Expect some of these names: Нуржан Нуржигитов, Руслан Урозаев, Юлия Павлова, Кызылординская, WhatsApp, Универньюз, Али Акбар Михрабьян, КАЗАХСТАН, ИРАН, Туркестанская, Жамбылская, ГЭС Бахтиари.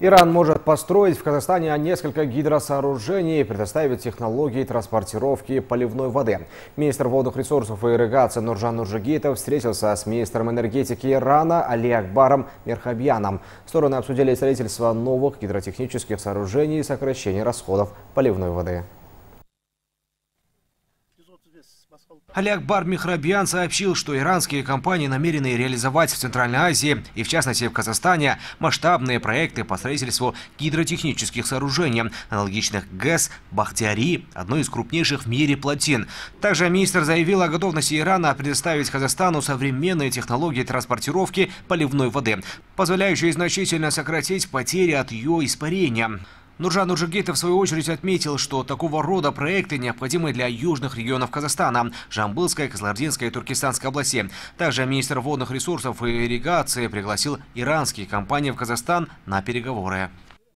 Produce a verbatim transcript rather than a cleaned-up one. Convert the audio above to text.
Иран может построить в Казахстане несколько гидросооружений и предоставить технологии транспортировки поливной воды. Министр водных ресурсов и ирригации Нуржан Нуржигитов встретился с министром энергетики Ирана Али Акбаром Михрабьяном. Стороны обсудили строительство новых гидротехнических сооружений и сокращение расходов поливной воды. Али Акбар Михрабьян сообщил, что иранские компании намерены реализовать в Центральной Азии и, в частности, в Казахстане масштабные проекты по строительству гидротехнических сооружений, аналогичных ГЭС Бахтиари, одной из крупнейших в мире плотин. Также министр заявил о готовности Ирана предоставить Казахстану современные технологии транспортировки поливной воды, позволяющие значительно сократить потери от ее испарения. Нуржан Нуржигитов в свою очередь отметил, что такого рода проекты необходимы для южных регионов Казахстана – Жамбылской, Кызылординской и Туркестанской области. Также министр водных ресурсов и ирригации пригласил иранские компании в Казахстан на переговоры.